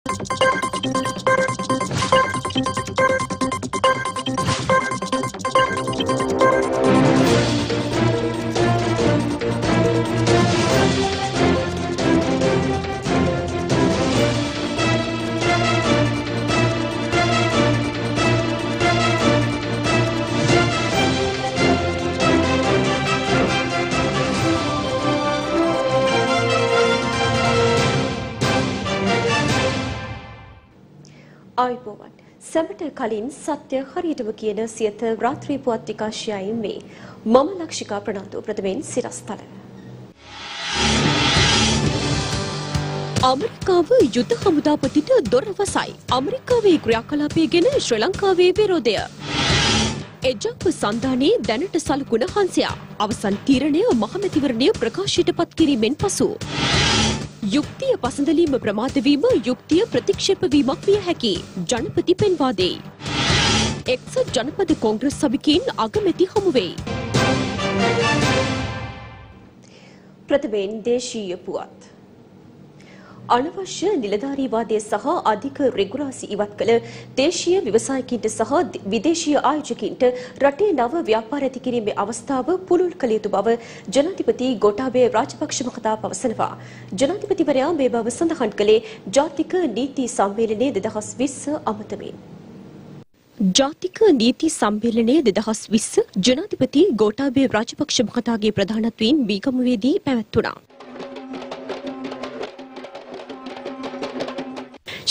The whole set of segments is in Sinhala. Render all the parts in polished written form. ආයුබෝවන් සැමට කලින් සත්‍ය හරියටම කියන සියත රාත්‍රී පුවත් විකාශයයි මේ මම ලක්ෂිකා ප්‍රනාන්දු ප්‍රථමයෙන් සිරස්තල අමරිකාව යුද හමුදාපතිට දොරවසයි අමරිකාවේ ක්‍රියාකලාපය ගැන ශ්‍රී ලංකාවේ විරෝධය එජක් සන්ධානයේ දැනට සලකුණ හංසයා අවසන් තීරණය මහමැතිවරණය ප්‍රකාශයට පත් කිරීමෙන් පසු යුක්තිය පසඳලීම ප්‍රමාදවීම යුක්තිය ප්‍රතික්ෂේප වීමක් විය හැකි ජනපති පෙන්වා දෙයි. එක්සත් ජනපද කොංග්‍රස් සභිකින් අගමැති හමු වෙයි. ප්‍රථමයෙන් දේශීය පුවත්. අනවශ්‍ය නිලධාරීවාදය සහ අධික රෙගුලාසි ඉවත් කළ දේශීය ව්‍යවසායකින්ට සහ විදේශීය ආයෝජකින්ට රටේ නව ව්‍යාපාර ඇති කිරීමේ අවස්ථාව පුළුල් කළ යුතු බව ජනාධිපති ගෝඨාභය රාජපක්ෂ මහතා පවසනවා. ජනාධිපතිවරයා මේ බව සඳහන් කළේ ජාතික නීති සම්මේලනයේ 2020 අමතමින්. ජාතික නීති සම්මේලනයේ 2020 ජනාධිපති ගෝඨාභය රාජපක්ෂ මහතාගේ ප්‍රධානත්වයෙන් බීගමුවේදී පැවැත්වුණා.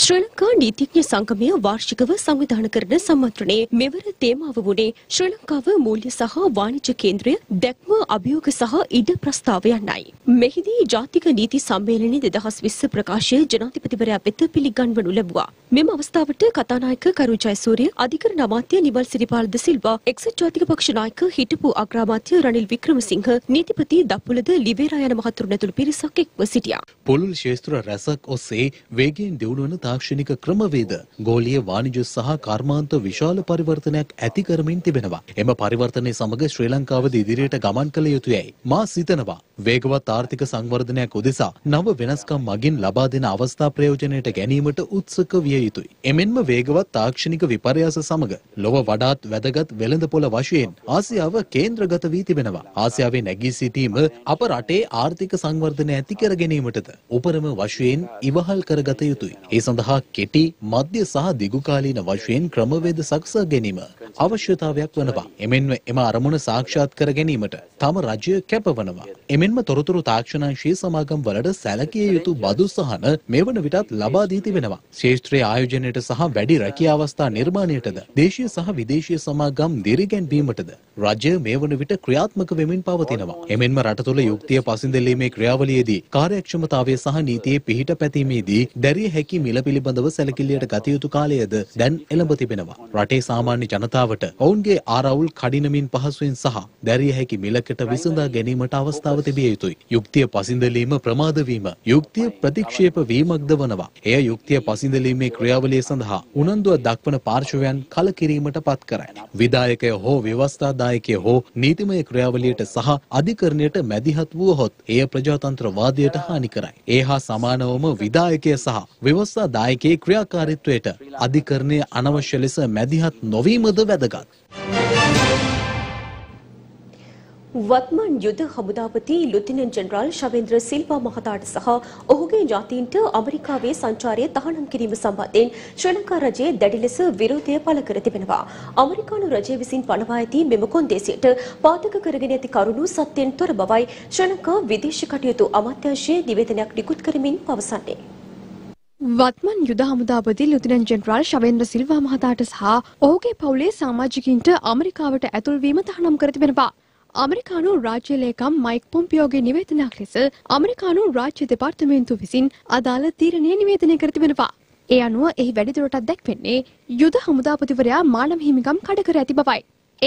ශ්‍රී ලංකා නීතිඥ සංගමය වාර්ෂිකව සංවිධානය කරන සම්මන්ත්‍රණයේ මෙවර තේමාව වුණේ ශ්‍රී ලංකාව මූල්‍ය සහ වාණිජ්‍ය කේන්ද්‍රය දැක්ම අභියෝග සහ ඉඩ ප්‍රස්තාවය යන්නයි. මෙහිදී ජාතික නීති සම්මේලනයේ 2020 ප්‍රකාශය ජනාධිපතිවරයා වෙත පිළිගන්වනු ලැබුවා. මෙම අවස්ථාවට කතානායක කරු ජයසූරිය, අධිකරණ අමාත්‍ය නිවල් සිරිපාල ද සිල්වා, එක්සත් ජාතික පක්ෂ නායක හිටපු අග්‍රාමාත්‍ය රනිල් වික්‍රමසිංහ, නීතිපති දප්පුලද ලිවේරා යන මහතුරුන් ඇතුළු පිරිසක් එක්ව සිටියා. පොළොල් ශේස්ත්‍ර රැසක් ඔස්සේ වේගයෙන් දියුණු වන තාක්ෂණික ක්‍රමවේද ගෝලීය වාණිජ සහ කර්මාන්ත විශාල පරිවර්තනයක් ඇති කරමින් තිබෙනවා. එම පරිවර්තනයේ සමග ශ්‍රී ලංකාවද ඉදිරියට ගමන් කළ යුතුයයි මා සිතනවා. වේගවත් ආර්ථික සංවර්ධනයක් උදෙසා නව වෙනස්කම් මගින් ලබා දෙන අවස්ථා ප්‍රයෝජනයට ගැනීමට උත්සුක විය යුතුයි. එමෙන්ම වේගවත් තාක්ෂණික විපර්යාස සමග ලොව වඩාත් වැදගත් වෙළඳපොළ වශයෙන් ආසියාව කේන්ද්‍රගත වී තිබෙනවා. ආසියාවේ නැගී සිටීම අප රටේ ආර්ථික සංවර්ධනය ඇති කර ගැනීමටද උපරිම වශයෙන් ඉවහල් කරගත යුතුයි. සඳහා කෙටි මධ්‍ය සහ දිගුකාලීන වශයෙන් ක්‍රමවේද සකසා ගැනීම අවශ්‍යතාවයක් වනවා. එමෙන්ම එම අරමුණ සාක්ෂාත් කර ගැනීමට තම රජය කැපවනවා. එමෙන්ම තොරතුරු තාක්ෂණංශයේ සමාගම් වලට සැලකිය යුතු බදු සහන මේ වන විටත් ලබා දී තිබෙනවා. ශේෂ්ත්‍රයේ ආයෝජනයට සහ වැඩි රැකියා අවස්ථා නිර්මාණයටද දේශීය සහ විදේශීය සමාගම් දිරිගැන්වීමටද රජය මේ වන විට ක්‍රියාත්මක වෙමින් පවතිනවා. එමෙන්ම රට තුළ යුක්තිය පසඳලීමේ ක්‍රියාවලියේදී කාර්යක්ෂමතාවය සහ නීතියේ පිහිට පැතීමේදී දැරිය හැකි මිල පිළිබඳව සැලකිලියට ගත යුතු කාලයද දැන් එළඹ තිබෙනවා. රටේ සාමාන්‍ය ජනතාවට ඔවුන්ගේ ආරවුල් කඩිනමින් පහසුවෙන් සහ දැරිය හැකි මිලකට විසඳා ගැනීමට අවස්ථාව තිබිය යුතුයි. යුක්තිය පසිඳලීම ප්‍රමාද වීම යුක්තිය ප්‍රතික්ෂේප වීමක්ද වනවා. එය යුක්තිය පසිඳලීමේ ක්‍රියාවලිය සඳහා උනන්දුව දක්වන පාර්ශවයන් කලකිරීමට පත් කරයි. විධායකය හෝ ව්‍යවස්ථාදායකය හෝ නීතිමය ක්‍රියාවලියට සහ අධිකරණයට මැදිහත් වුවහොත් එය ප්‍රජාතන්ත්‍රවාදයට හානි කරයි. ඒ හා සමානවම විධායකය සහ ව්‍යවස්ථාදායකය දායකයේ ක්‍රියාකාරීත්වයට අධිකරණය අනවශ්‍ය ලෙස මැදිහත් නොවීමද වැදගත්. වත්මන් යුද හමුදාපති ලුතිනන්ට් ජෙනරාල් ශවේන්ද්‍ර සිල්වා මහතාට සහ ඔහුගේ ඥාතීන්ට ඇමරිකාවේ සංචාරය තහනම් කිරීම සම්බන්ධයෙන් ශ්‍රී ලංකා රජය දැඩි ලෙස විරෝධය පළ කර තිබෙනවා. ඇමරිකානු රජය විසින් පනවා ඇති මෙම කොන්දේසියට පාදක කරගෙන ඇති කරුණු සත්‍යයෙන් තොර බවයි ශ්‍රී ලංකා විදේශ කටයුතු අමාත්‍යාංශයේ නිවේදනයක් නිකුත් කරමින් පවසන්නේ. වත්මන් යුද හමුදාපති ලුතිනන්ට් ජෙනරාල් ශවේන්ද්‍ර සිල්වා මහතාට සහ ඔහුගේ පවුලේ සමාජිකින්ට ඇමරිකාවට ඇතුල්වීම තහනම් කර තිබෙනවා. ඇමරිකානු රාජ්‍ය ලේකම් මයික් පොම්පියෝගේ නිවේදනයක් ලෙස ඇමරිකානු රාජ්‍ය දෙපාර්තමේන්තුව විසින් අදාළ තීරණය නිවේදනය කර තිබෙනවා. ඒ අනුව එහි වැඩිදුරටත් දැක්වෙන්නේ යුද හමුදාපතිවරයා මානව හිමිකම් කඩ කර ඇති බවයි.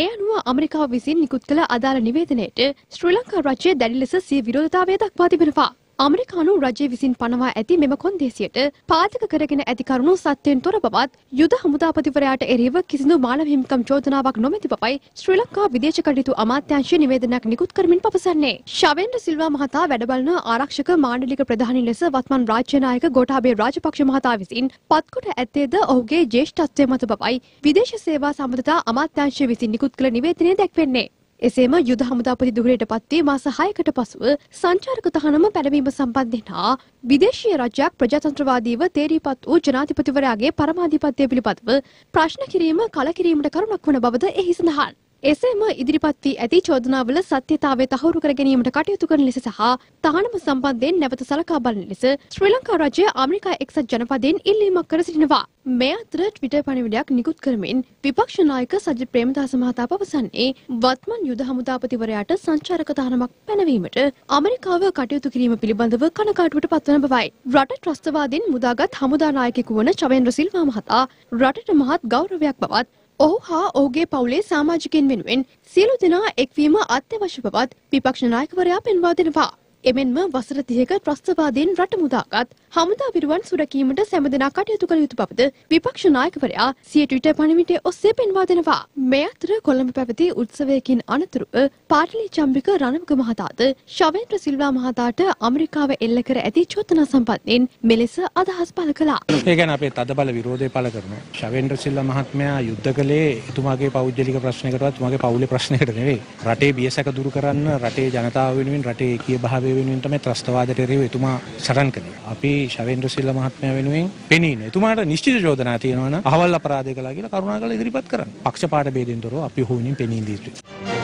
ඒ අනුව ඇමරිකාව විසින් නිකුත් කළ අදාළ නිවේදනයට ශ්‍රී ලංකා රාජ්‍ය දැඩි ලෙස සිය විරෝධතාවය දක්වා තිබෙනවා. අමරිකානු රජය විසින් පනවා ඇති මෙම කොන්දේසියට පාදක කරගෙන ඇති කරුණු සත්‍යයෙන් තොර බවත් යුද හමුදාපතිවරයාට එරෙහිව කිසිදු මානව හිමිකම් චෝදනාවක් නොමැති බවයි ශ්‍රී ලංකා විදේශ කටයුතු අමාත්‍යාංශයේ නිවේදනයක් නිකුත් කරමින් පවසන්නේ. ශවේන්ද්‍ර සිල්වා මහතා වැඩබලන ආරක්ෂක මාණ්ඩලික ප්‍රධානී ලෙස වත්මන් රාජ්‍ය නායක ගෝඨාභය රාජපක්ෂ මහතා විසින් පත්කොට ඇත්තේද ඔහුගේ ජ්‍යෙෂ්ඨත්වය මත බවයි විදේශ සේවා සම්බන්ධතා අමාත්‍යාංශය විසින් නිකුත් කළ නිවේදනයේ දැක්වෙන්නේ. එසේම යුද හමුදාපති දුහලයට පත්වී මාස 6කට පසුව සංචාරක තහනම පැනවීම සම්බන්ධයෙන් හා විදේශීය රජයක් ප්‍රජාතන්ත්‍රවාදීව තේරීපත් වූ ජනාධිපතිවරයාගේ පරමාධිපත්‍ය පිළිබඳව ප්‍රශ්න කිරීම කලකිරීමට කරුණක් වන බවද එහි සඳහන්. එසේම ඉදිරිපත් වී ඇති චෝදනාවල සත්‍යතාවය තහවුරු කර ගැනීමට කටයුතු කරන ලෙස සහ තහනම සම්බන්ධයෙන් නැවත සලකා බලන ලෙස ශ්‍රී ලංකා රජය ඇමරිකා එක්සත් ජනපදයෙන් ඉල්ලීමක් කර සිටිනවා. මේ අතර ට්විටර් පණිවිඩයක් නිකුත් කරමින් විපක්ෂ නායක සජිත් ප්‍රේමදාස මහතා පවසන්නේ වත්මන් යුද හමුදාපතිවරයාට සංචාරක තහනමක් පැනවීමට ඇමරිකාව කටයුතු කිරීම පිළිබඳව කනගාටුවට පත්වන බවයි. රට ත්‍රස්තවාදීන් මුදාගත් හමුදා නායකයෙකු වන චවේන්ද්‍ර සිල්වා මහතා රටට මහත් ගෞරවයක් බවත් ඔහු හා ඔහුගේ පවුලේ සමාජිකයන් වෙනුවෙන් සියලු දෙනා එක්වීම අත්‍යවශ්‍ය බවත් විපක්ෂ නායකවරයා පෙන්වා දෙනවා. එමෙන්ම වසර 30ක ත්‍රස්තවාදීන් රට මුදාගත් හමුදා විරුවන් සුරැකීමට සැමදෙනා කටයුතු කළ යුතු බවද විපක්ෂ නායකවරයා සිය ට්විටර් පණිවිඩයේ ඔස්සේ පෙන්වා දෙනවා. මේ අතර කොළඹ පැවති උත්සවයකින් අනතුරුව පාටලී චම්බික රණවක මහතාද ශවේන්ද්‍ර සිල්වා මහතාට ඇමරිකාව එල්ල කර ඇති චෝදනා සම්බන්ධයෙන් මෙලෙස අදහස් පළ කළා. ඒ ගැන අපේ තදබල විරෝධය පළ කරනවා. ශවේන්ද්‍ර සිල්වා මහත්මයා යුද්ධ කළේ එතුමාගේ පෞද්ගලික ප්‍රශ්නයකටවත් එතුමාගේ පවුලේ ප්‍රශ්නයකට නෙවෙයි. රටේ බියසක දුරු කරන්න, රටේ ජනතාව වෙනුවෙන්, රටේ ඒකීයභාවය වෙනුවෙන් තමයි ත්‍රස්තවාදයට එරෙහිව එතුමා සටන් කළේ. අපි ශවේන්ද්‍ර සිල්වා මහත්මයා වෙනුවෙන් පෙනීන. එතුමාට නිශ්චිත චෝදනා තියෙනවා නම් අහවල් අපරාධය කළා කියලා කරුණාකරලා ඉදිරිපත් කරන්න. පක්ෂපාත ભેදෙන් තොරව අපි ඔහු වෙනුවෙන් පෙනී සිටිමු.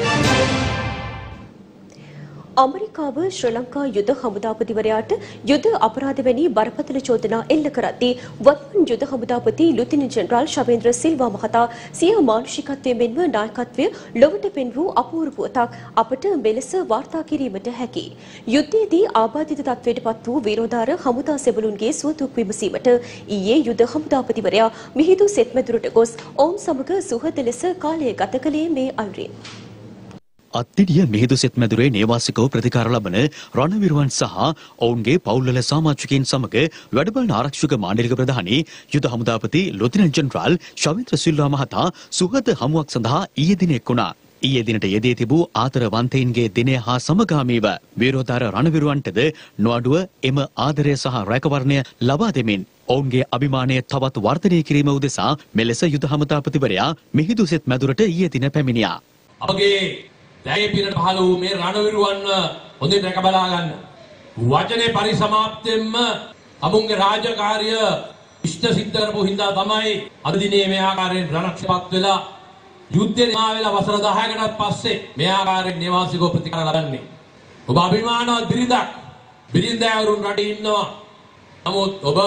ඇමරිකාව ශ්‍රී ලංකා යුද හමුදාපතිවරයාට යුද අපරාධ වැනි බරපතල චෝදනා එල්ල කරද්දී වත්මන් යුද හමුදාපති ලුතිනන්ට් ජෙනරාල් ශවේන්ද්‍ර සිල්වා මහතා සිය මානුෂිකත්වයේ මෙන්ම නායකත්වය ලොවට පෙන්වූ අපූර්ව පුවතක් අපට මෙලෙස වාර්තා කිරීමට හැකියි. යුද්ධයේදී ආබාධිත තත්වයට පත් වූ විරෝධාර හමුදා සෙබළුන්ගේ සුවදුක් විමසීමට ඊයේ යුද හමුදාපතිවරයා මිහිඳු සෙත්මැදුරට ගොස් ඔවුන් සමග සුහද ලෙස කාලය ගත කළේ මේ අයුරින්. අත්තිඩිය මිහිඳු සෙත්මැදුරේ නේවාසිකව ප්‍රතිකාර ලබන රණවිරුවන් සහ ඔවුන්ගේ පවුල්වල සමාජිකයන් සමග වැඩබලන ආරක්ෂක මාණ්ඩලික ප්‍රධානී යුද හමුදාපති ලොතිනන්ට් ජෙනරාල් ශවේන්ද්‍ර සිල්වා මහතා සුහද හමුවක් සඳහා ඊයේ දින එක් වුණා. ඊයේ දිනට යෙදී තිබූ ආතරවන්තයින්ගේ දිනය හා සමගාමීව විරෝධාර රණවිරුවන්ටද නොඅඩුව එම ආදරය සහ රැකවරණය ලබා දෙමින් ඔවුන්ගේ අභිමානය තවත් වර්ධනය කිරීම උදෙසා මෙලෙස යුද හමුදාපතිවරයා මිහිඳු සෙත්මැදුරට ඊයේ දින පැමිණියා. දැයි පිනට පහළ වූ මේ රණවිරුවන්ව හොඳින් රැක බලා ගන්න. වචනේ පරිසමාප්තියෙන්ම අමුන්ගේ රාජකාරිය ඉෂ්ට සිද්ධ කරපු හින්දා තමයි අද දිනේ මේ ආකාරයෙන් රණක්ෂපත් වෙලා යුද්ධේ මා වෙලා වසර 10කටත් පස්සේ මේ ආකාරයෙන් නිවාසිකව ප්‍රතිකාර ලබන්නේ. ඔබ අභිමානවත් බිරිඳක්, බිරිඳෑවරුන් රටේ ඉන්නවා. නමුත් ඔබ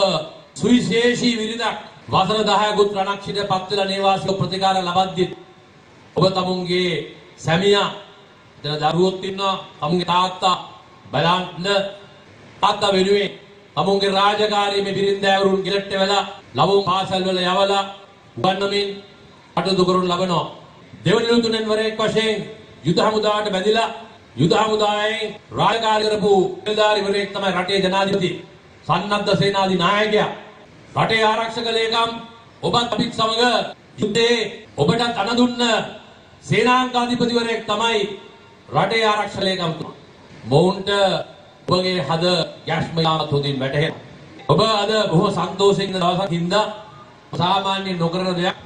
සුවිශේෂී බිරිඳක් වසර 10කුත් රණක්ෂිතපත් වෙලා නිවාසිකව ප්‍රතිකාර ලබද්දී ඔබ තමුන්ගේ සැමියා දෙන දරුවොත් ඉන්නවා. අමුගේ තාත්තා බලන්න තාත්තා වෙනුවෙන් අමුගේ රාජකාරියේ මේ බිරින්දෑවරුන් ගිලට්ට වෙලා ලවුන් පාසල් වල යවලා උගන්නමින් කටයුතු කරනු ලබනවා. දෙවන ලුතුනෙන් වරේක් වශයෙන් යුද හමුදාවට බැඳිලා යුද හමුදායෙන් රාජකාරී කරපු නිලධාරිවරයෙක් තමයි රටේ ජනාධිපති සන්නද්ධ සේනාධි නායකයා. රටේ ආරක්ෂක ලේකම් ඔබත් අපිත් සමග යුද්ධේ ඔබටත් අනදුන්න සේනාංගාධිපතිවරයෙක් තමයි රටේ ආරක්ෂක ලේකම්තුමා. මොවුන්ට ඔබගේ හද ගැස්ම යාමත් හොඳින් වැටහෙනවා. ඔබ අද බොහොම සන්තෝෂයෙන් ඉන්න දවසක් හින්දා සාමාන්‍ය නොකරන දෙයක්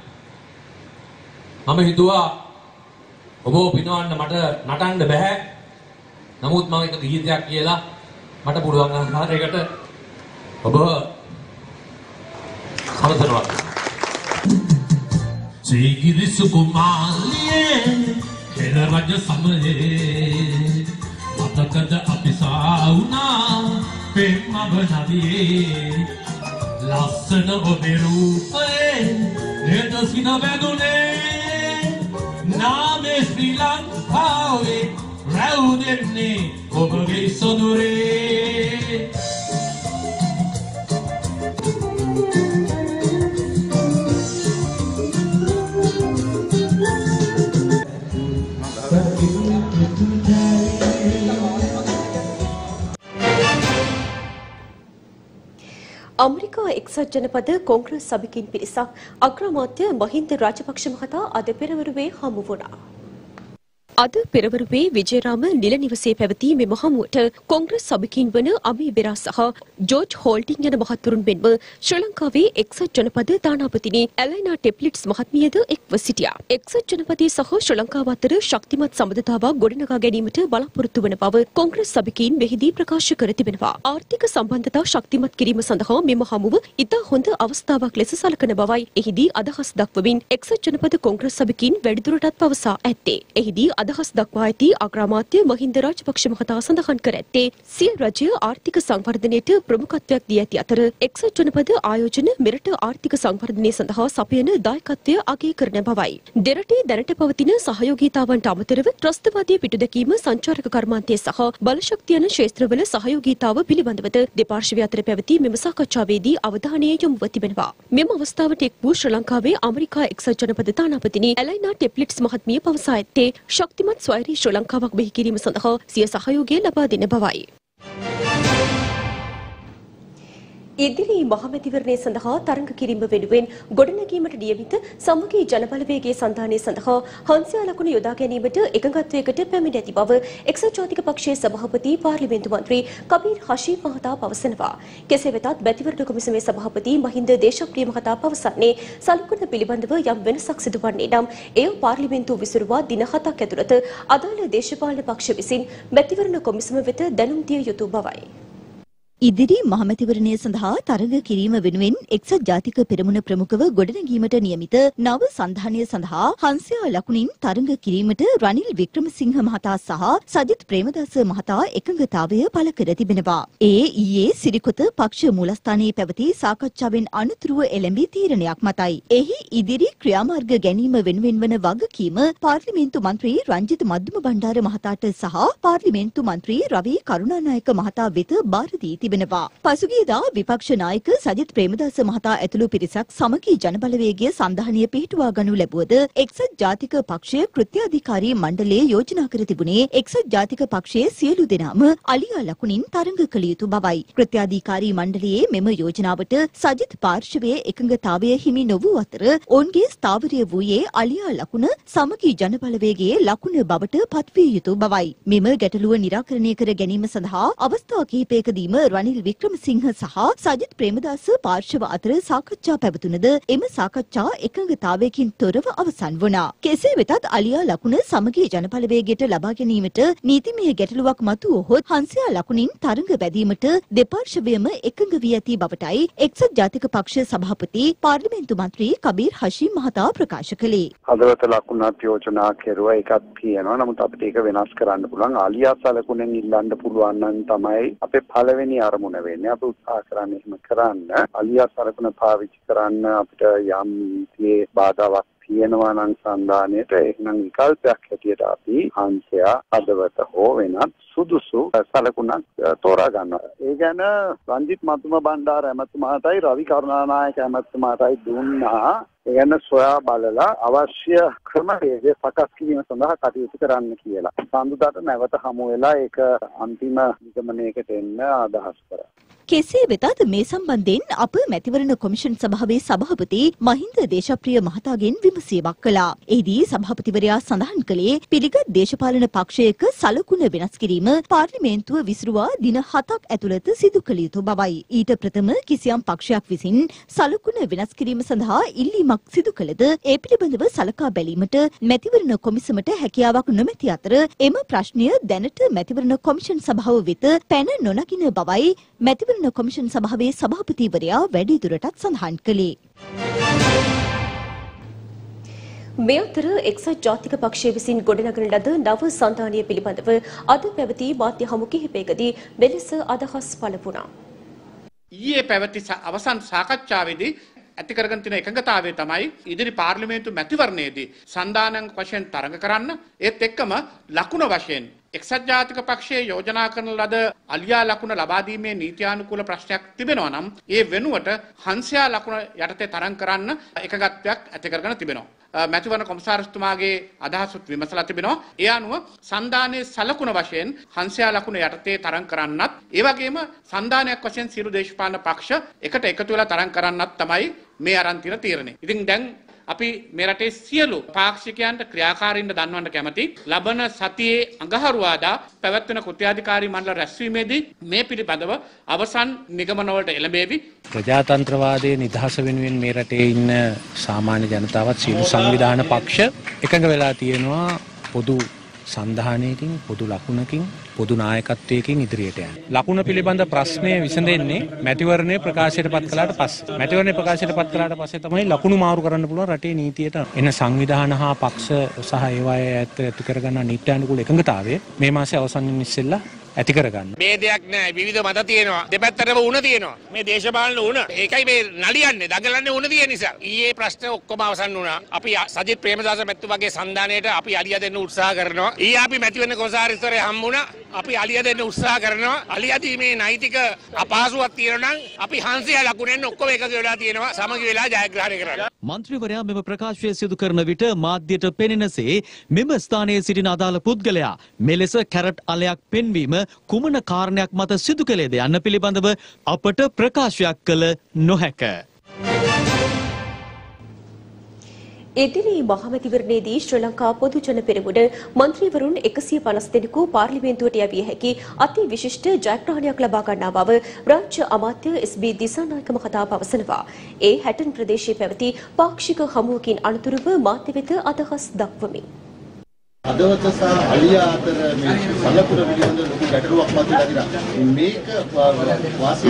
මම හිතුවා ඔබව පිනවන්න මට නටන්න බෑ. නමුත් මම එක ගීතයක් කියලා මට පුළුවන් ආකාරයකට ඔබව සමතනවා. Sigi Sukumaliye, Kera Raja Samaye, Matakada Apisauna, Pema Banaviye, Lassana Oberupae, Nedasina Vedune, Name Sri Lankawe, Raudene, Obagi Sonure. Thank you. එක්සත් ජනපද කොංග්‍රස් සභිකින් පිරිසක් අග්‍රාමාත්‍ය මහින්ද රාජපක්ෂ මහතා අද පෙරවරුවේ හමු වුණා. අද පෙරවරුවේ විජේරාම නිල නිවසේ පැවති මෙම හමුවට කොංග්‍රස් සභිකින් වන අමි බෙරා සහ ජෝර්ජ් හෝල්ටින් යන මහතුරුන් මෙන්ම ශ්‍රී ලංකාවේ එක්සත් ජනපද තානාපතිනි ඇලයිනා ටෙප්ලිට්ස් මහත්මියද එක්ව සිටියා. එක්සත් ජනපදයේ සහ ශ්‍රී ලංකාව අතර ශක්තිමත් සබඳතාවක් ගොඩනගා ගැනීමට බලාපොරොත්තු වන බව කොංග්‍රස් සභිකීන් මෙහිදී ප්‍රකාශ කර තිබෙනවා. ආර්ථික සම්බන්ධතා ශක්තිමත් කිරීම සඳහා මෙම හමුව ඉතා හොඳ අවස්ථාවක් ලෙස සලකන බවයි එහිදී අදහස් දක්වමින් එක්සත් ජනපද කොංග්‍රස් සභිකීන් වැඩිදුරටත් පවසා ඇත්තේ. එහිදී අදහස් දක්වා ඇති අග්‍රාමාත්‍ය මහින්ද රාජපක්ෂ මහතා සඳහන් කර ඇත්තේ සිය රජය ආර්ථික සංවර්ධනයට ප්‍රමුඛත්වයක් දී ඇති අතර එක්සත් ජනපද ආයෝජන මෙරට ආර්ථික සංවර්ධනය සඳහා සපයන දායකත්වය අගය කරන බවයි. දෙරටේ දැනට පවතින සහයෝගීතාවන්ට අමතරව ත්‍රස්තවාදී පිටුදැකීම සංචාරක කර්මාන්තයේ සහ බලශක්ති යන ක්ෂේත්‍රවල සහයෝගීතාව පිළිබඳවද දෙපාර්ශ්වය අතර පැවති මෙම සාකච්ඡාවේදී අවධානය යොමුව තිබෙනවා. මෙම අවස්ථාවට එක් වූ ශ්‍රී ලංකාවේ අමරිකා එක්සත් ජනපද තානාපතිනි ඇලයිනා ටෙප්ලිට්ස් මහත්මිය පවසා ඇත්තේ ශක්තිමත් ස්වෛරී ශ්‍රී ලංකාවක් බිහි කිරීම සඳහා සිය සහයෝගය ලබා දෙන බවයි. ඉදිරි මහමැතිවරණය සඳහා තරඟ කිරීම වෙනුවෙන් ගොඩනැගීමට නියමිත සමගි ජනබලවේගයේ සන්ධානය සඳහා හංසයා ලකුණු යොදා ගැනීමට එකඟත්වයකට පැමිණ ඇති බව එක්සත් ජාතික පක්ෂයේ සභාපති පාර්ලිමේන්තු මන්ත්‍රී කබීර් හෂීම් මහතා පවසනවා. කෙසේ වෙතත් මැතිවරණ කොමිසමේ සභාපති මහින්ද දේශප්‍රිය මහතා පවසන්නේ සලකුණ පිළිබඳව යම් වෙනසක් සිදු වන්නේ නම් එය පාර්ලිමේන්තුව විසිරුවා දින 7ක් ඇතුළත අදාළ දේශපාලන පක්ෂ විසින් මැතිවරණ කොමිසම වෙත දැනුම් දිය යුතු බවයි. ඉදිරි මහමැතිවරණය සඳහා තරඟ කිරීම වෙනුවෙන් එක්සත් ජාතික පෙරමුණ ප්‍රමුඛව ගොඩනැගීමට නියමිත නව සන්ධානය සඳහා හංසයා ලකුණින් තරඟ කිරීමට රනිල් වික්‍රමසිංහ මහතා සහ සජිත් ප්‍රේමදාස මහතා එකඟතාවය පළ කර තිබෙනවා. ඒ ඊයේ සිරිකොත පක්ෂ මූලස්ථානයේ පැවති සාකච්ඡාවෙන් අනුතුරුව එළඹී තීරණයක් මතයි. එහි ඉදිරි ක්‍රියාමාර්ග ගැනීම වෙනුවෙන් වන වගකීම පාර්ලිමේන්තු මන්ත්‍රී රංජිත මධ්‍යම බණ්ඩාර මහතාට සහ පාර්ලිමේන්තු මන්ත්‍රී රවි කරුණානායක මහතා වෙත බාර දී තිබෙනවා. පසුගියදා විපක්ෂ නායක සජිත් ප්‍රේමදාස මහතා ඇතුළු පිරිසක් සමගි ජනබලවේගයේ සන්ධානය පිහිටුවා ගනු ලැබුවද එක්සත් ජාතික පක්ෂයේ කෘත්‍යාධිකාරී මණ්ඩලය යෝජනා කර තිබුණේ එක්සත් ජාතික පක්ෂයේ සියලු දෙනාම අලියා ලකුණින් තරඟ කළ යුතු බවයි. කෘත්‍යාධිකාරී මණ්ඩලයේ මෙම යෝජනාවට සජිත් පාර්ශවයේ එකඟතාවය හිමි නොවූ අතර ඔවුන්ගේ ස්ථාවරය වූයේ අලියා ලකුණ සමගි ජනබලවේගයේ ලකුණ බවට පත්විය යුතු බවයි. මෙම ගැටලුව निराකරණය කර ගැනීම සඳහා අවස්ථා කිහිපයකදීම රනිල් වික්‍රමසිංහ සහ සජිත් ප්‍රේමදාස පාර්ශව අතර සාකච්ඡා පැවතුනද එම සාකච්ඡා එකඟතාවයකින් තොරව අවසන් වුණා. කෙසේ වෙතත් අලියා ලකුණ සමගි ජනබලවේගයට ලබා ගැනීමට නීතිමය ගැටලුවක් මතුවොත් හංසයා ලකුණින් තරඟ වැදීමට දෙපාර්ශවයම එකඟ වී ඇති බවටයි එක්සත් ජාතික පක්ෂ සභාපති පාර්ලිමේන්තු මන්ත්‍රී කබීර් හෂීම් මහතා ප්‍රකාශ කළේ. හදවත ලකුණක් යෝජනා කෙරුවා එකක් තියෙනවා. නමුත් අපිට ඒක වෙනස් කරන්න පුළුවන්. අලියා සලකුණෙන් ඉල්ලන්න පුළුවන් නම් තමයි අපේ පළවෙනි අරමුණ වෙන්නේ. අපි උත්සාහ කරන්නේ එහෙම කරන්න. අලියා සරකන පාවිච්චි කරන්න අපිට යම් විදිහේ බාධාවක් තියෙනවා නම් සම්දානයට එහෙනම් විකල්පයක් හැටියට අපි හංසයා අදවත හෝ වෙනත් සුදුසු සලකුණක් තෝරා ගන්නවා. ඒ ගැන රංජිත් මතුම බණ්ඩාර ඇමතුමාටයි රවි කරුණානායක ඇමතුමාටයි දුන්නා. ඒ ගැන සොයා බලලා අවශ්‍ය ක්‍රමවේද සකස් කිරීම සඳහා කටයුතු කරන්න කියලා. සඳුදාට නැවත හමු වෙලා ඒක අන්තිම නිගමනයකට එන්න අදහස් කරා. කෙසේ වෙතත් මේ සම්බන්ධයෙන් අප මැතිවරණ කොමිෂන් සභාවේ සභාපති මහින්ද දේශප්‍රිය මහතාගෙන් විමසීමක් කළා. එහිදී සභාපතිවරයා සඳහන් කළේ පිළිගත් දේශපාලන පක්ෂයක සලකුණ වෙනස් කිරීම පාර්ලිමේන්තුව විසිරුවා දින 7ක් ඇතුළත සිදු කළ යුතු බවයි. ඊට ප්‍රථම කිසියම් පක්ෂයක් විසින් සලකුණ වෙනස් කිරීම සඳහා ඉල්ලීමක් සිදු කළද ඒ පිළිබඳව සලකා බැලීමට මැතිවරණ කොමිසමට හැකියාවක් නොමැති අතර එම ප්‍රශ්නය දැනට මැතිවරණ කොමිෂන් සභාව වෙත පැන නොනගින බවයි මැතිවරණ කොමිෂන් සභාවේ සභාපතිවරයා වැඩිදුරටත් සඳහන් කළේ. මේ අතර එක්සත් ජාතික පක්ෂය විසින් ගොඩනගන ලද නව සන්ධානය පිළිබඳව අද පැවති මාධ්‍ය හමු කිහිපයකදී මෙලෙස අදහස් පළ වුණා. ඊයේ පැවති අවසන් සාකච්ඡාවේදී ඇති කරගෙන තියෙන එකඟතාවය තමයි ඉදිරි පාර්ලිමේන්තු මැතිවරණයේදී සන්ධානං වශයෙන් තරඟ කරන්න ඒත් එක්කම ලකුණ වශයෙන් එක්සත් ජාතික පක්ෂයේ යෝජනා කරන ලද අලියා ලකුණ ලබා දීමේ නීත්‍යානුකූල ප්‍රශ්නයක් තිබෙනවා නම් ඒ වෙනුවට හංසයා ලකුණ යටතේ තරඟ කරන්න එකඟත්වයක් ඇති කරගෙන තිබෙනවා. මැතිවරණ කොමසාරිස්තුමාගේ අදහසත් විමසලා තිබෙනවා. ඒ අනුව සන්ධානයේ සලකුණ වශයෙන් හංසයා ලකුණ යටතේ තරඟ කරන්නත්, ඒ වගේම සන්ධානයක් වශයෙන් සියලු දේශපාලන පක්ෂ එකට එකතු වෙලා තරඟ කරන්නත් තමයි මේ අරන් තියෙන තීරණය. ඉතින් දැන් අපි මේ රටේ සියලු පාක්ෂිකයන්ට ක්‍රියාකාරීන්ට දන්වන්න කැමැති ලබන සතියේ අඟහරුවාදා පැවැත්වෙන කෘත්‍යාධිකාරී මණ්ඩල රැස්වීමේදී මේ පිළිබඳව අවසන් නිගමනවලට එළඹෙවි. ප්‍රජාතන්ත්‍රවාදයේ නිදහස වෙනුවෙන් මේ රටේ ඉන්න සාමාන්‍ය ජනතාවත් සියලු සංවිධාන පක්ෂ එකඟ වෙලා තියෙනවා පොදු සන්ධානයකින්, පොදු ලකුණකින්, පොදු නායකත්වයකින් ඉදිරියට යන්න. ලකුණ පිළිබඳ ප්‍රශ්නය විසඳෙන්නේ මැතිවරණය ප්‍රකාශයට පත් කළාට පස්සේ. මැතිවරණය ප්‍රකාශයට පත් කළාට පස්සේ තමයි ලකුණු මාරු කරන්න පුළුවන් රටේ නීතියට එන සංවිධාන හා පක්ෂ සහ ඒවායේ ඇතු කරගන්න නීත්‍ය අනුකූල එකඟතාවය මේ මාසේ අවසන් වෙන ඉස්සෙල්ලා ඇති කරගන්න. මේ දෙයක් නෑ, විවිධ මත තියෙනවා, දෙපැත්තටම උණ තියෙනවා. මේ දේශපාලන උණ ඒකයි මේ නලියන්නේ, දඟලන්නේ උණ තියෙන නිසා. ඊයේ ප්‍රශ්න ඔක්කොම අවසන් වුණා. අපි සජිත් ප්‍රේමදාස මැතිතුමා වගේ සන්ධානයට අපි අලිය දෙන්න උත්සාහ කරනවා. ඊයේ අපි මැතිවරණ කොමසාරිස්වරේ හම්බුණා. අපි අලිය දෙන්න උත්සාහ කරනවා. අලියදී මේ නෛතික අපහසුතාවක් තියෙනවා නම් අපි 100 ලකුණෙන් ඔක්කොම එකග වෙලා තියෙනවා. සමගි වෙලා ජයග්‍රහණය කරගන්න. මන්ත්‍රීවරයා මෙම ප්‍රකාශය සිදු කරන විට මාධ්‍යට පෙනෙනසේ මෙම ස්ථානයේ සිටින අදාළ පුද්ගලයා මෙලෙස කැරට් අලයක් පෙන්වීම කුමන කාරණයක් මත සිදු කළේද යන්න පිළිබඳව අපට ප්‍රකාශයක් කළ නොහැක. එදින මහමැතිවරණයේදී ශ්‍රී ලංකා පොදු ජන පෙරමුණ මන්ත්‍රීවරුන් 150 දෙනෙකු පාර්ලිමේන්තුවට යවිය හැකි අති විශිෂ්ට ජයග්‍රහණයක් ලබා ගන්නා බව රාජ්‍ය අමාත්‍ය එස්.බී. දිසානායක මහතා පවසනවා. ඒ හැටන් ප්‍රදේශයේ පැවති පාක්ෂික හමුවකින් අනතුරුව මාධ්‍ය වෙත අදහස් දක්වමින් අදවත සහ අලියා අතර මේ සලකුණ පිළිබඳ ලොකු ගැටලුවක් මතුවලා තියෙනවා.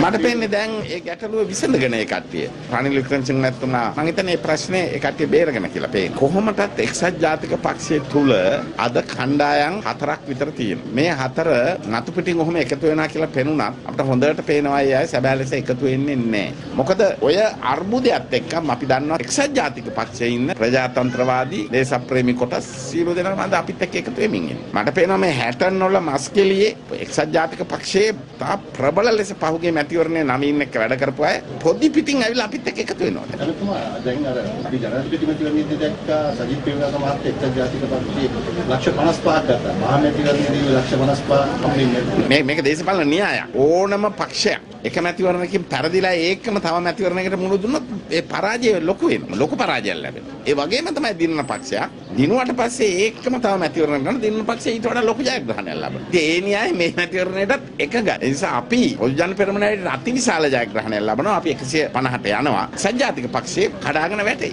මේක මට පේන්නේ දැන් ඒ ගැටලුව විසඳගෙන ඒ කට්ටිය රනිල් වික්‍රමසිංහ මැතිතුමා මම හිතන්නේ මේ ප්‍රශ්නේ ඒ කට්ටිය බේරගෙන කියලා පේන්නේ. කොහොමටත් එක්සත් ජාතික පක්ෂයේ තුල අද කණ්ඩායම් හතරක් විතර තියෙනවා. මේ හතර නතු පිටින් ඔහොම එකතු වෙනවා කියලා පෙනුණා අපිට හොඳට පේනවා ඒ අය සැබෑ ලෙස එකතු වෙන්නේ නැහැ. මොකද ඔය අර්බුදයත් එක්කම අපි දන්නවා එක්සත් ජාතික පක්ෂයේ ඉන්න ප්‍රජාතන්ත්‍රවාදී දේශප්‍රේමී කොටස් සියලු දෙනා මට පේනවා මේ හැටන් වල මස්කෙලියේ එක්සත් ජාතික පක්ෂයේ තා ප්‍රබල ලෙස පහුගිය මැතිවරණයේ නවීන් එක්ක වැඩ කරපු අය පොඩි පිටින් ඇවිල්ලා අපිත් එක්ක එකතු වෙනවා. දැන් අර අපි ජනාධිපති මැතිවරණයේදී දැක්කා සජිත් ප්‍රේමදාස මහත්තයා එක්සත් ජාතික පක්ෂයේ ලක්ෂ 55ක් ගත්තා. මහමැතිවරණයේදී ලක්ෂ 55ක් හම්බෙන්නේ. මේක දේශපාලන න්‍යායයක්. ඕනම පක්ෂයක් එක මැතිවරණයකින් පරදිලා ඒකම තව මැතිවරණයකට මුහුණ දුන්නොත් ඒ පරාජය ලොකු වෙනවා. ලොකු පරාජයක් ලැබෙනවා. ඒ වගේම තමයි දිනන පක්ෂයක්. දිනුවට පස්සේ ඒකම තව මැතිවරණ කරන දිනන පක්ෂය ඊට වඩා ලොකු ජයග්‍රහණයක් ලබනවා. ඉතින් ඒ න්‍යාය මේ මැතිවරණයටත් එකගයි. ඒ නිසා අපි පොදු ජන පෙරමුණට අතිවිශාල ජයග්‍රහණයක් ලබනවා. අපි 150ට යනවා. සංජාතික පක්ෂයේ කඩාගෙන වැටේ.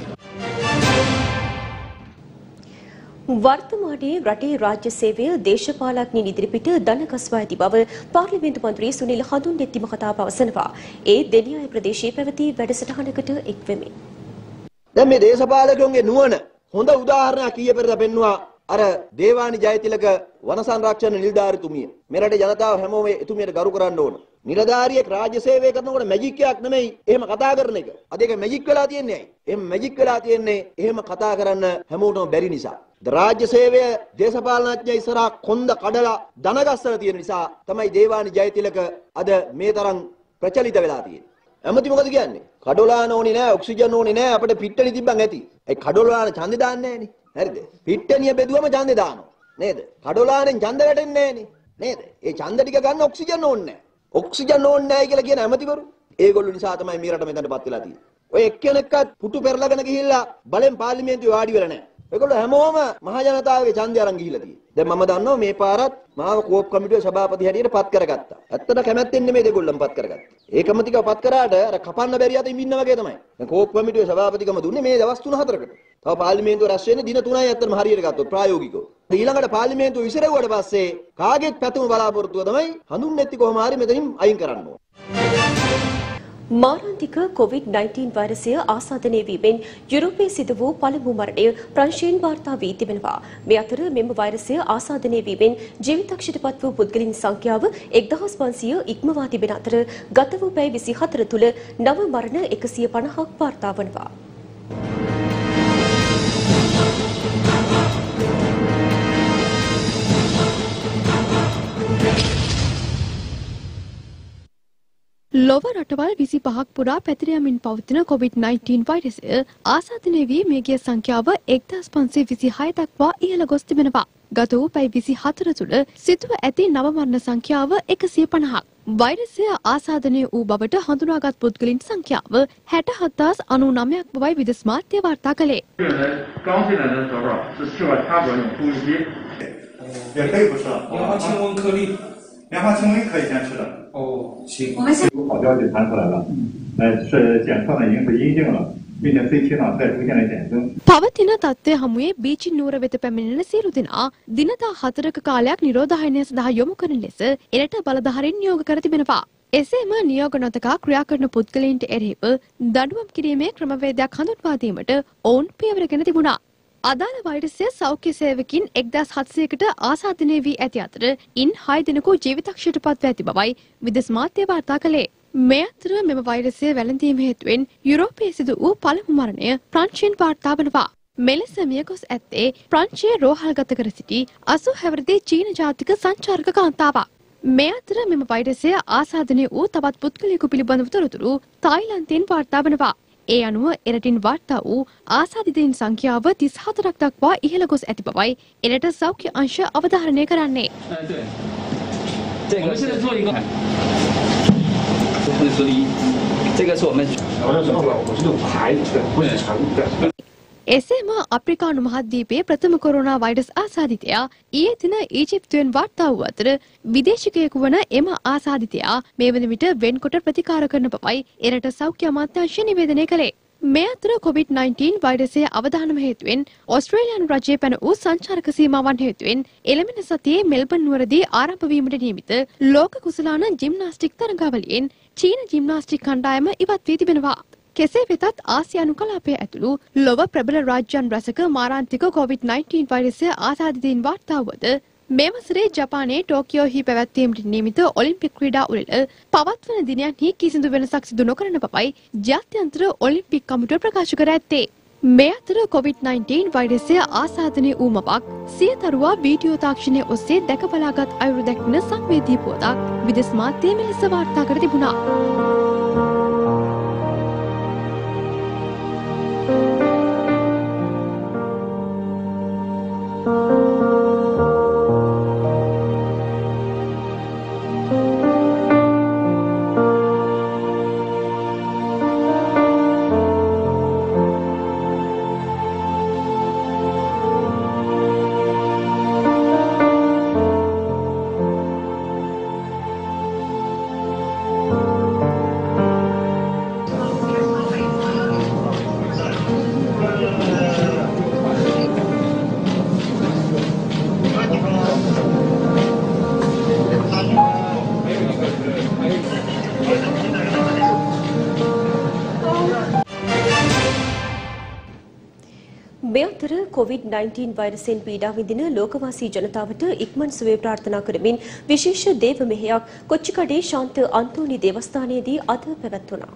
වර්තමානයේ රටේ රාජ්‍ය සේවය දේශපාලඥයින් ඉදිරිපිට දනගස්වා ඇති බව පාර්ලිමේන්තු මන්ත්‍රී සුනිල් හඳුන්දෙත්ති මහතා පවසනවා. ඒ දෙනියාය ප්‍රදේශයේ පැවති වැඩසටහනකට එක්වෙමින්. දැන් මේ දේශපාලකයන්ගේ නුවණ හොඳ උදාහරණයක් ඊයේ පෙරේද පෙන්නවා. අර දේවානි ජයතිලක වන සංරක්ෂණ නිලධාරිතුමිය මේ රටේ ජනතාව හැමෝම එතුමියට ගරු කරන්න ඕන. නිලධාරියෙක් රාජ්‍ය සේවය කරනකොට මැජික් එකක් නෙමෙයි එහෙම කතා කරන එක. අද ඒක මැජික් වෙලා තියන්නේ ඇයි? එහෙම මැජික් වෙලා තියන්නේ එහෙම කතා කරන්න හැමෝටම බැරි නිසා. රාජ්‍ය සේවය දේශපාලනඥය ඉස්සරහා කොන්ද කඩලා දනගස්සලා තියෙන නිසා තමයි දේවානි ජයතිලක අද මේ තරම් ප්‍රචලිත වෙලා තියෙන්නේ. ඇමති මොකද කියන්නේ? කඩොලාන ඕනේ නෑ, ඔක්සිජන් ඕනේ නෑ, අපිට පිට්ටනිය තිබ්බන් ඇති. ඒ කඩොලාන ඡන්දේ දාන්නේ නෑනේ. හරිද? පිට්ටනිය බෙදුවම ඡන්දේ දානවා නේද? කඩොලානෙන් ඡන්ද වැටෙන්නේ නෑනේ නේද? ඒ ඡන්ද ටික ගන්න ඔක්සිජන් ඕනේ නෑ. ඔක්සිජන් ඕනේ නෑ කියලා කියන ඇමතිවරු ඒගොල්ලෝ නිසා තමයි මේ රට මෙතනටපත් වෙලා තියෙන්නේ. ඔය එක්කෙනෙක්වත් පුටු පෙරලගෙන ගිහිල්ලා බලෙන් පාර්ලිමේන්තුවේ වාඩි වෙලා නෑ. ඒගොල්ලෝ හැමෝම මහ ජනතාවගේ ඡන්දය අරන් ගිහිල්ලා තියෙන්නේ. දැන් මම දන්නවා මේ පාරත් මාව කෝප් කමිටුවේ සභාපති හැටියට පත් කරගත්තා. ඇත්තට කැමැත්තෙන් නෙමෙයි දෙගොල්ලම පත් කරගත්තේ. ඒකම ටිකව පත් කරාට අර කපන්න බැරි අතින් ඉන්න වගේ තමයි. දැන් කෝප් කමිටුවේ සභාපතිකම දුන්නේ මේ දවස් 3-4කට. තව පාර්ලිමේන්තුව රැස් වෙන්නේ දින 3යි ඇත්තටම හරියට ගත්තොත් ප්‍රායෝගිකව. ඊළඟට පාර්ලිමේන්තුව විසිරෙව්වට පස්සේ කාගෙත් පැතුම බලාපොරොත්තුව තමයි හඳුන්නෙත් කොහොම හරි මෙතනින් අයින් කරන්න ඕන. මාරාන්තික COVID-19 වෛරසය ආසාදනය වීමෙන් යුරෝපයේ සිදු වූ පළමු මරණය ප්‍රංශයෙන් වාර්තා වී තිබෙනවා. මේ අතර මෙම වෛරසය ආසාදනය වීමෙන් ජීවිතක්ෂයට පත් වූ පුද්ගලින් සංඛ්‍යාව 1500 ඉක්මවා තිබෙන අතර ගත වූ පැය 24 තුළ නව මරණ 150ක් වාර්තා වනවා. ලොව රටවල් 25ක් පුරා පැතිර යමින් පවතින COVID-19 වෛරසය ආසාදින වී මේගේ සංඛ්‍යාව 1526 දක්වා ඉහළ ගොස් තිබෙනවා. ගත වූ පැය 24 තුළ සිදුව ඇති නව මරණ සංඛ්‍යාව 150ක්. වෛරසය ආසාදනය වූ බවට හඳුනාගත් පුද්ගලින් සංඛ්‍යාව 67099ක් බවයි විදෙස් මාධ්‍ය වාර්තා කළේ. පවතින තත්ත්වය හමුවේ බීජින් නුවර වෙත පැමිණෙන සියලු දෙනා දිනදා 4ක කාලයක් නිරෝධායනය සඳහා යොමු කරන ලෙස එරට බලධාරීන් නියෝග කර තිබෙනවා. එසේම නියෝග නොතකා ක්‍රියා කරන පුද්ගලයින්ට එරෙහිව දඬුවම් කිරීමේ ක්‍රමවේදයක් හඳුන්වා දීමට ඔවුන් පියවරගෙන තිබුණා. අදාළ වෛරසය සෞඛ්‍ය සේවකින් 1700කට ආසාදනය වී ඇති අතර ඉන් 6 දිනක ජීවිතක්ෂයට පත්ව ඇති බවයි විදෙස් මාධ්‍ය වාර්තා කළේ. මේ අතර මෙම වෛරසය වැළඳීම හේතුවෙන් යුරෝපයේ සිදු වූ පළමු මරණය ප්‍රංශයෙන් වාර්තා වනවා. මෙලෙස මියගොස් ඇත්තේ ප්‍රංශයේ රෝහල්ගත කර සිටි 80 හැවිරිදි චීන ජාතික සංචාරක කාන්තාවක්. මේ අතර මෙම වෛරසය ආසාදනය වූ තවත් පුද්ගලයෙකු පිළිබඳව තොරතුරු තායිලන්තයෙන් වාර්තා වනවා. ඒ අනුව එරටින් වාර්තා වූ ආසාදිතයින් සංඛ්‍යාව 34ක් දක්වා ඉහළ ගොස් ඇති බවයි එරට සෞඛ්‍ය අංශ අවධාරණය කරන්නේ. එසේම අප්‍රිකානු මහද්වීපයේ ප්‍රථම කොරෝනා වෛරස් ආසාදිතයා ඊයේ දින ඊජිප්තුවෙන් වාර්තා වූ අතර විදේශිකයෙකු වන එම ආසාදිතයා මේ වන විට වෙන්කොට ප්‍රතිකාර කරන බවයි එරට සෞඛ්‍ය අමාත්‍යාංශය නිවේදනය කළේ. මේ අතර COVID-19 වෛරසයේ අවදානම හේතුවෙන් ඕස්ට්‍රේලියානු රජයේ පැන වූ සංචාරක සීමාවන් හේතුවෙන් එළඹෙන සතියේ මෙල්බන් නුවරදී ආරම්භ වීමට නියමිත ලෝක කුසලාන ජිම්නාස්ටික් තරගාවලියෙන් චීන ජිම්නාස්ටික් කණ්ඩායම ඉවත් වී තිබෙනවා. කෙසේ වෙතත් ආසියානු කලාපය ඇතුළු ලොව ප්‍රබල රාජ්‍යයන් රැසක මාරාන්තික COVID-19 වෛරසය ආසාදිතයින් වාර්තා වුවද මේ වසරේ ජපානයේ ටෝකියෝහි පැවැත්වීමට නියමිත ඔලිම්පික් ක්‍රීඩා උළෙල පවත්වන දිනයන්හි කිසිදු වෙනසක් සිදු නොකරන බවයි ජාත්‍යන්තර ඔලිම්පික් කමිටුව ප්‍රකාශ කර ඇත්තේ. මේ අතර COVID-19 වෛරසය ආසාදනය වූ මවක් සියතරුවා වීඩියෝ තාක්ෂණය ඔස්සේ දැක බලාගත් අයුරු දක්වන සංවේදී පුවතක් විදෙස් මාධ්‍යයේ මෙලෙස වාර්තා කර තිබුණා. මෙතර COVID-19 වෛරසයෙන් පීඩා විඳින ලෝකවාසී ජනතාවට ඉක්මන් සුවය ප්‍රාර්ථනා කරමින් විශේෂ දේව මෙහෙයක් කොච්චිකඩේ ශාන්ත අන්තෝනි දේවස්ථානයේදී අද පැවැත්වුණා.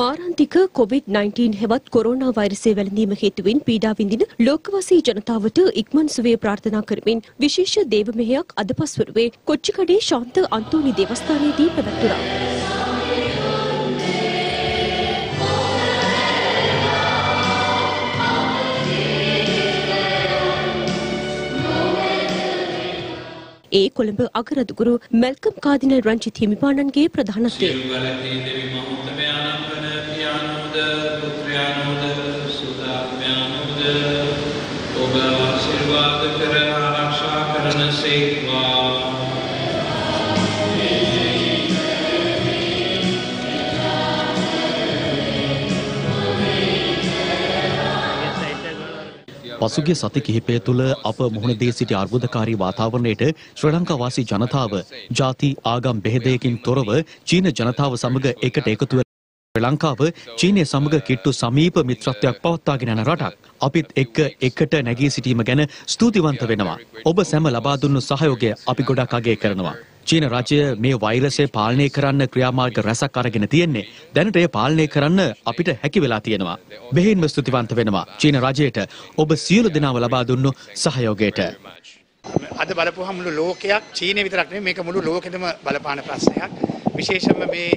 මාරාන්තික COVID-19 හෙවත් කොරෝනා වෛරසය වැළඳීම හේතුවෙන් පීඩා විඳින ලෝකවාසී ජනතාවට ඉක්මන් සුවය ප්‍රාර්ථනා කරමින් විශේෂ දේව මෙහෙයක් අද පස්වරුවේ කොච්චිකඩේ ශාන්ත අන්තෝනි දේවස්ථානයේදී පැවැත්වුණා. ඒ කොළඹ අගරදුගුරු මැල්කම් කාදිනල් රංජිත් හිමිපාණන්ගේ ප්‍රධානත්වයෙන් පසුගිය සති කිහිපය තුළ අප මුහුණ දී සිටි අර්බුදකාරී වාතාවරණයට ශ්‍රී ලංකාවාසී ජනතාව ජාති ආගම් බෙහෙදයකින් තොරව චීන ජනතාව සමග එකට එකතු වෙලා ශ්‍රී ලංකාව චීනය සමග කිට්ටු සමීප මිත්‍රත්වයක් පවත්වාගෙන යන රටක්. අපිත් එකට නැගී සිටීම ගැන ස්තුතිවන්ත වෙනවා. ඔබ සැම ලබා දුන්නු සහයෝගය අපි ගොඩක් අගය කරනවා. චීන රජය මේ වෛරසය පාලනය කරන්න ක්‍රියාමාර්ග රැසක් අරගෙන තියෙන්නේ. දැනට එය පාලනය කරන්න අපිට හැකි වෙලා තියෙනවා. බෙහෙවින්ම ස්තුතිවන්ත වෙනවා චීන රජයට ඔබ සියලු දෙනාම ලබා දුන්නු සහයෝගයට. අද බලපුවහම මුළු ලෝකයක්, චීනය විතරක් නෙමෙයි, මේක මුළු ලෝකෙදම බලපාන ප්‍රශ්නයක්. විශේෂම මේ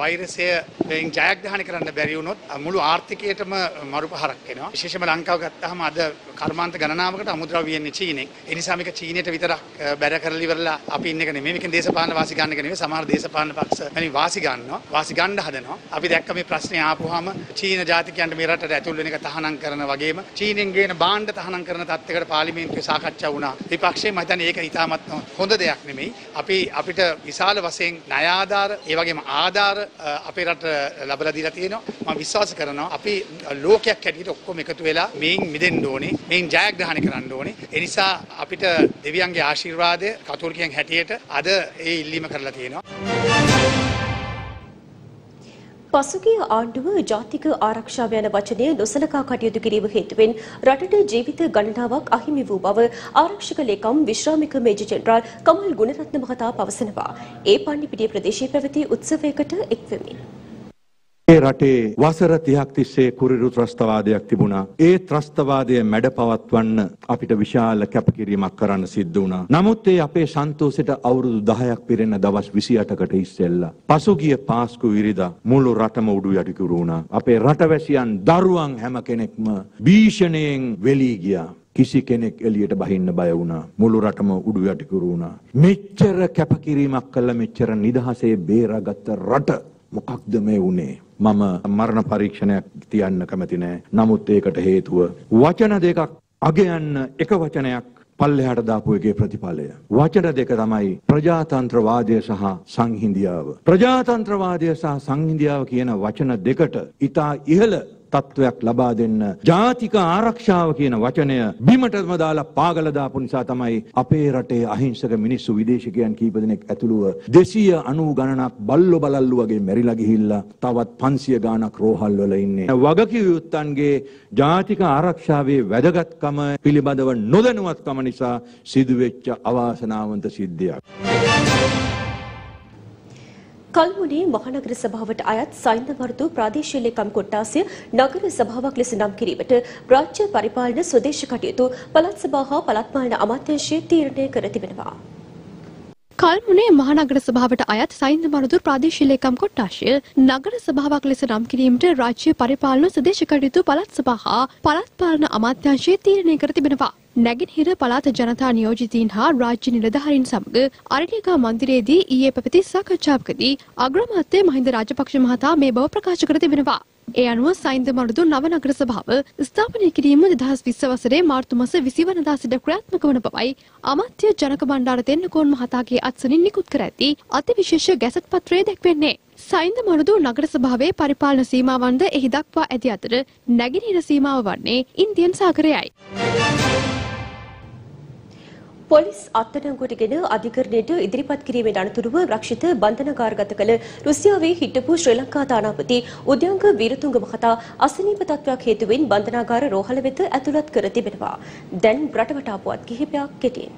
වෛරසය දැන් ජයග්‍රහණය කරන්න බැරි වුණොත් මුළු ආර්ථිකයටම මරුපහරක් එනවා. විශේෂම ලංකාව ගත්තාම අද කර්මාන්ත ගණනාවකට අමුද්‍රව්‍ය එන්නේ චීනෙන්. ඒ නිසා මේක චීනයට විතරක් බැර කරලා ඉවරලා අපි ඉන්න එක නෙමෙයි. මේකෙන් දේශපාලන වාසි ගන්න එක නෙමෙයි. සමහර දේශපාලන පක්ෂ මේ වාසි ගන්නවා. වාසි ගන්න හදනවා. අපි දැක්ක මේ ප්‍රශ්නේ ආපුවාම චීන ජාතිකයන්ට මේ රටට ඇතුල් වෙන එක තහනම් කරන වගේම චීනෙන් ගේන බාණ්ඩ තහනම් කරන තත්ත්වයකට පාර්ලිමේන්තුවේ සාකච්ඡා වුණා. විපක්ෂයේ මම හිතන්නේ ඒක ඉතාමත් හොඳ දෙයක් නෙමෙයි. අපි අපිට විශාල වශයෙන් ණය ආධාර, ඒ වගේම ආධාර අපේ රට ලැබලා දීලා තියෙනවා. මම විශ්වාස කරනවා අපි ලෝකයක් හැටියට ඔක්කොම එකතු වෙලා මේන් මිදෙන්න ඕනේ, මේන් ජයග්‍රහණය කරන්න ඕනේ. ඒ නිසා අපිට දෙවියන්ගේ ආශිර්වාදය කතෝලිකයන් හැටියට අද ඒ ඉල්ලීම කරලා තියෙනවා. පසුගිය ආණ්ඩුව ජාතික ආරක්ෂාව යන වචනය නොසලකා කටයුතු කිරීම හේතුවෙන් රටට ජීවිත ගණනාවක් අහිමි වූ බව ආරක්ෂක ලේකම් විශ්‍රාමික මේජර් ජෙනරාල් කමල් ගුණරත්න මහතා පවසනවා. ඒ පන්නිපිටිය ප්‍රදේශයේ පැවති උත්සවයකට එක්වෙමින් ඒ රටේ වසර 30ක් තිස්සේ කුරිරු ත්‍රස්තවාදයක් තිබුණා. ඒ ත්‍රස්තවාදය මැඩ පවත්වන්න අපිට විශාල කැපකිරීමක් කරන්න සිද්ධ වුණා. නමුත් ඒ අපේ සන්තෝෂයට අවුරුදු 10ක් පිරෙන දවස් 28කට ඉස්සෙල්ලා පසුගිය පාස්කු ඉරිදා මුළු රටම උඩු යටි කුරු වුණා. අපේ රටවැසියන් දරුවන් හැම කෙනෙක්ම භීෂණයෙන් වෙලී ගියා. කිසි කෙනෙක් එළියට බහින්න බය වුණා. මුළු රටම උඩු යටි කුරු වුණා. මෙච්චර කැපකිරීමක් කළා, මෙච්චර නිදහසේ බේරාගත්ත රට මොකක්ද මේ වුනේ? මම මරණ පරීක්ෂණයක් තියන්න කැමති නෑ. නමුත් ඒකට හේතුව වචන දෙකක් අගයන්න එක වචනයක් පල්ලෙහාට දාපු එකේ ප්‍රතිඵලය. වචන දෙක තමයි ප්‍රජාතන්ත්‍රවාදය සහ සංහිඳියාව. ප්‍රජාතන්ත්‍රවාදය සහ සංහිඳියාව කියන වචන දෙකට ඉතා ඉහළ තත්වයක් ලබා දෙන්න ජාතික ආරක්ෂාව කියන වචනය බිමටම දාලා පාගල දාපු නිසා තමයි අපේ රටේ අහිංසක මිනිස්සු විදේශිකයන් කීප දෙනෙක් ඇතුළුව 290 ගණනක් බල්ලෝ බලල්ලු වගේ මැරිලා ගිහිල්ලා තවත් 500 ගණනක් රෝහල් වල ඉන්නේ. වගකීම් යුත්තන්ගේ ජාතික ආරක්ෂාවේ වැදගත්කම පිළිබඳව නොදැනුවත්කම නිසා සිදුවෙච්ච අවාසනාවන්ත සිද්ධියක්. කල්මුණේ මහනගර සභාවට අයත් සයින්දවර්ධු ප්‍රාදේශීය ලේකම් කොට්ටාසය නගර සභාවක් ලෙස නම් කිරීමට රාජ්‍ය පරිපාලන ස්වදේශ කටයුතු පළාත් සභාව හා පළාත් පාලන අමාත්‍යාංශය තීරණය කර තිබෙනවා. කල්මුණේ මහනගර සභාවට අයත් සයින්දවර්ධු ප්‍රාදේශීය ලේකම් කොට්ටාසය නගර සභාවක් ලෙස නම් කිරීමට රාජ්‍ය පරිපාලන ස්වදේශ කටයුතු පළාත් සභාව හා පළාත් පාලන අමාත්‍යාංශය තීරණය කර තිබෙනවා. නැගෙනහිර පළාත ජනතා නියෝජිතීන් හා රාජ්‍ය නිලධාරීන් සමග අරණිකා මන්දිරයේදී ඊයේ පැවති සාකච්ඡාවකදී අග්‍රාමාත්‍ය මහින්ද රාජපක්ෂ මහතා මේ බව ප්‍රකාශ කර තිබෙනවා. ඒ අනුව සයින්ද මරුදු නව නගර සභාව ස්ථාපනය කිරීම 2020 වසරේ මාර්තු මාස 20 වෙනිදා සිට ක්‍රියාත්මක වන බවයි අමාත්‍ය ජනක බණ්ඩාර තෙන්නකෝන් මහතාගේ අත්සනින් නිකුත් කර ඇති අතිවිශේෂ ගැසට් පත්‍රයේ දැක්වෙන්නේ. සයින්ද මරුදු නගර සභාවේ පරිපාලන සීමාවන් ද එහි දක්වා ඇති අතර නැගෙනහිර සීමාව වන්නේ ඉන්දියන් සාගරයයි. පොලිස් අත්අඩංගුවටගෙන අධිකරණයට ඉදිරිපත් කිරීමෙන් අනතුරුව රක්ෂිත බන්ධනාගාරගත කළ රුසියාවේ හිටපු ශ්‍රී ලංකා තානාපති උද්‍යංග වීරතුංග මහතා අසනීප තත්ත්වයක් හේතුවෙන් බන්ධනාගාර රෝහල වෙත ඇතුළත් කර තිබෙනවා. දැන් රටවට ආපුවත් කිහිපයක් කෙටියෙන්.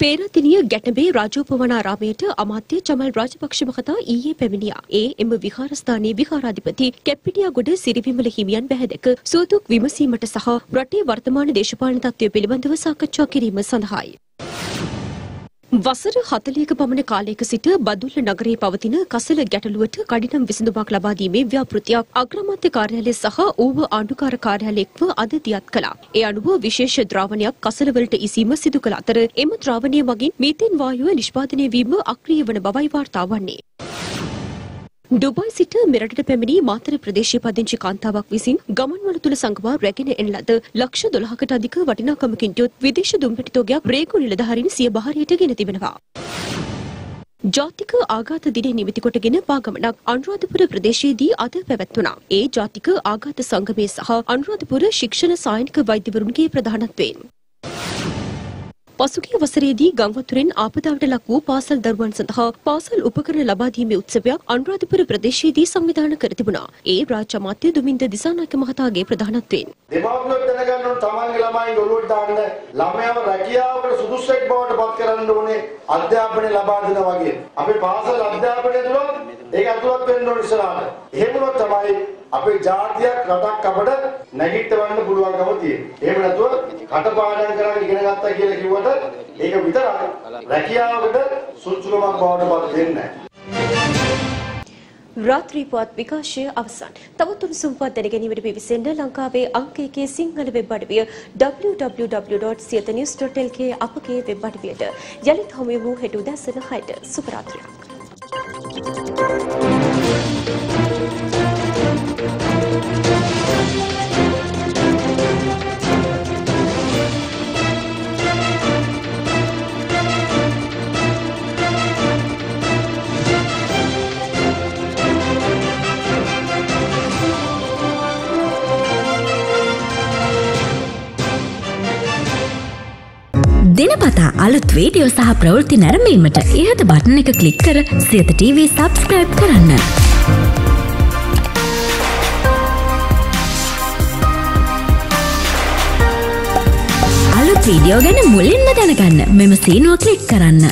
පේරාදෙණිය ගැටඹේ රාජෝපවනාරාමයට අමාත්‍ය චමල් රාජපක්ෂ මහතා ඊයේ පැමිණියා. ඒ එම විහාරස්ථානයේ විහාරාධිපති කැප්පිටියාගොඩ සිරිවිමල හිමියන් බැහැදක සූදුක් විමසීමට සහ රටේ වර්තමාන දේශපාලන තත්ත්වය පිළිබඳව සාකච්ඡා කිරීම සඳහායි. වසර 40ක පමණ කාලයක සිට බදුල්ල නගරයේ පවතින කසල ගැටලුවට කඩිනම් විසඳුමක් ලබා දීමේ ව්‍යාපෘතියක් අග්‍රාමාත්‍ය කාර්යාලය සහ ඌව ආණ්ඩුකාර කාර්යාලයක්ව අද දියත් කළා. ඒ අනුව විශේෂ ද්‍රාවණයක් කසලවලට ඉසීම සිදු කළ අතර එම ද්‍රාවණය මගින් මීතේන් වායුව නිෂ්පාදනය වීම අක්‍රිය වන බවයි වාර්තා වන්නේ. ඩුබයි සිට මෙරටට පැමිණි මාතර ප්‍රදේශීය පදිංචි කාන්තාවක් විසින් ගමන්වල තුල සංගවා රැගෙන එන ලද ලක්ෂ 12කට අධික වටිනාකමකින් යුත් විදේශ දුම්පැටි තෝගයක් රේගු නිලධාරීන් සිය බහරියට ගෙන තිබෙනවා. ජාතික ආඝාත දිනේ නිමිති කොටගෙන පාගමනක් අනුරාධපුර ප්‍රදේශයේදී අද පැවැත්වුණා. ඒ ජාතික ආඝාත සංගමයේ සහ අනුරාධපුර ශික්ෂණ සායනික වෛද්‍යවරුන්ගේ ප්‍රධානත්වයෙන් පසුගිය වසරේදී ගංවතුරෙන් ආපදාවට ලක් වූ පාසල් දරුවන් සඳහා පාසල් උපකරණ ලබා දීමේ උත්සවයක් අනුරාධපුර ප්‍රදේශයේදී සංවිධානය කර තිබුණා. ඒ රාජ්‍ය අමාත්‍ය දුමින්ද දිසානායක මහතාගේ ප්‍රධානත්වයෙන්. දෙමාපියෝ දැනගන්න ඕන තමන්ගේ ළමයින් ඔළුවට දාන්න ළමයාව රැකියාවකට සුදුස්සෙක් බවට පත් කරන්න ඕනේ අධ්‍යාපනය ලබා දෙන වගේ. අපේ පාසල් අධ්‍යාපනය තුළ ඒක අතුලත් වෙන්න ඕන ඉස්සරහට. එහෙම වුණොත් තමයි අපේ ජාතියක් රටක් අපට නැගිටවන්න පුළුවන්කම තියෙනවා. එහෙම නැතුව කටපාඩම් කරන්න ඉගෙන ගත්තා කියලා කිව්වට ඒක විතරක් රැකියාවකට සුළුසුලමක් බවට පත් වෙන්නේ නැහැ. රාත්‍රී පුවත් විකාශය අවසන්. තවතුරු සම්පත් දැනගැනීමට පිවිසෙන්න ලංකාවේ අංකයේකේ සිංහල වෙබ් අඩවිය www.siethanews.lk අපගේ වෙබ් අඩවියට යලිත් හමු වූ හෙට උදැසන 6ට සුබ රාත්‍රියක්. දිනපතා අලුත් වීඩියෝ සහ ප්‍රවෘත්ති නැරඹීමට ඉහත බටන් එක ක්ලික් කර සියත TV subscribe කරන්න. අලුත් වීඩියෝ ගැන මුලින්ම දැනගන්න මෙම සීනුව ක්ලික් කරන්න.